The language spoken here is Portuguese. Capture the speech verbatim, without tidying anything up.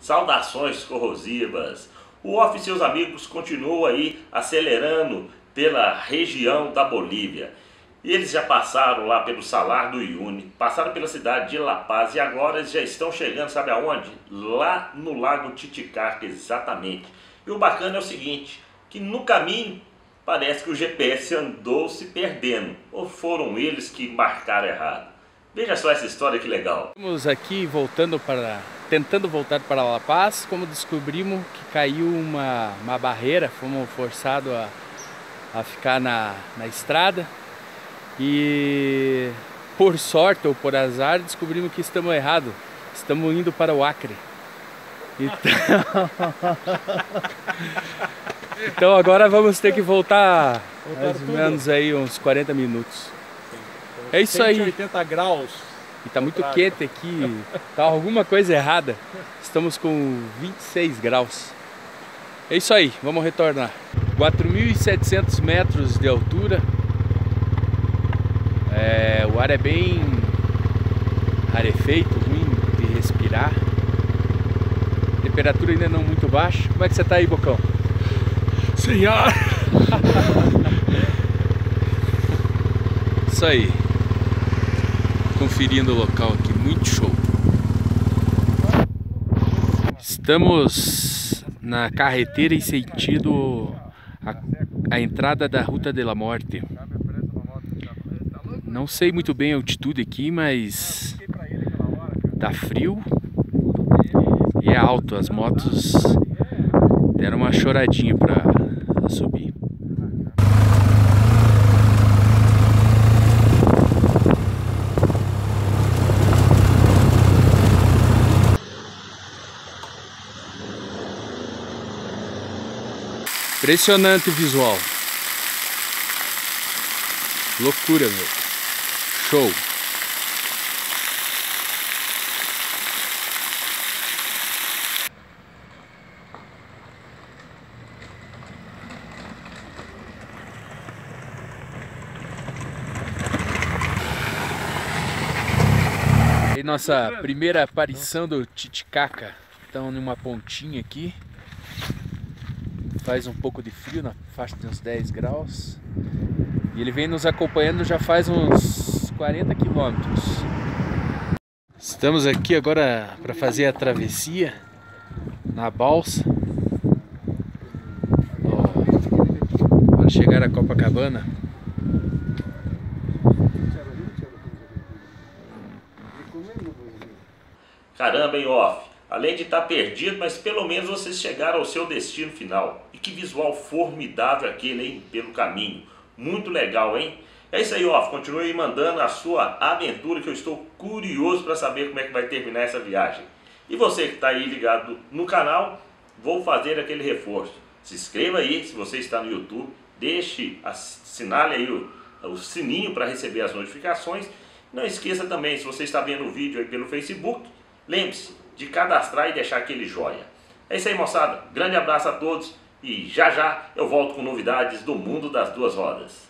Saudações corrosivas! O Off e seus amigos continuam aí acelerando pela região da Bolívia. Eles já passaram lá pelo Salar do Uyuni, passaram pela cidade de La Paz e agora eles já estão chegando, sabe aonde? Lá no Lago Titicaca, exatamente. E o bacana é o seguinte, que no caminho parece que o G P S andou se perdendo, ou foram eles que marcaram errado. Veja só essa história que legal. Estamos aqui voltando para, tentando voltar para La Paz, como descobrimos que caiu uma, uma barreira, fomos forçados a, a ficar na, na estrada. E por sorte ou por azar descobrimos que estamos errados, estamos indo para o Acre. Então, então agora vamos ter que voltar, voltar mais ou menos aí uns quarenta minutos. Então, é isso cento e oitenta aí. graus. E tá muito praga. quente aqui, tá alguma coisa errada. Estamos com vinte e seis graus. É isso aí, vamos retornar. quatro mil e setecentos metros de altura. É, o ar é bem rarefeito, ruim de respirar. Temperatura ainda não muito baixa. Como é que você tá aí, Bocão? Sem ar! Isso aí. Conferindo o local aqui, muito show. Estamos na carretera em sentido a, a entrada da Ruta de la Morte. Não sei muito bem a altitude aqui, mas tá frio e é alto. As motos deram uma choradinha para subir. Impressionante o visual. Loucura, meu. Show! E nossa primeira aparição do Titicaca. Estão numa pontinha aqui. Faz um pouco de frio, na faixa de uns dez graus. E ele vem nos acompanhando já faz uns quarenta quilômetros. Estamos aqui agora para fazer a travessia na balsa para chegar a Copacabana. Caramba, hein, Off? Além de estar perdido, mas pelo menos vocês chegaram ao seu destino final. E que visual formidável aquele, hein, pelo caminho. Muito legal, hein? É isso aí, Off. Continue aí mandando a sua aventura que eu estou curioso para saber como é que vai terminar essa viagem. E você que está aí ligado no canal, vou fazer aquele reforço. Se inscreva aí se você está no YouTube, deixe, assinale aí o, o sininho para receber as notificações. Não esqueça também, se você está vendo o vídeo aí pelo Facebook, lembre-se de cadastrar e deixar aquele joia. É isso aí, moçada. Grande abraço a todos e já já eu volto com novidades do mundo das duas rodas.